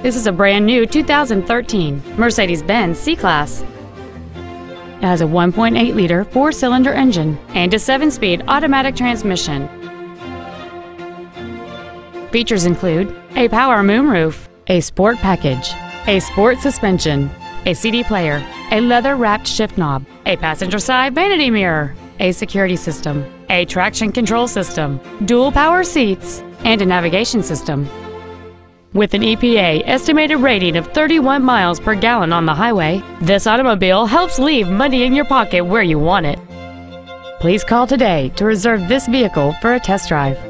This is a brand-new 2013 Mercedes-Benz C-Class. It has a 1.8-liter four-cylinder engine and a 7-speed automatic transmission. Features include a power moonroof, a sport package, a sport suspension, a CD player, a leather-wrapped shift knob, a passenger side vanity mirror, a security system, a traction control system, dual power seats, and a navigation system. With an EPA estimated rating of 31 miles per gallon on the highway, this automobile helps leave money in your pocket where you want it. Please call today to reserve this vehicle for a test drive.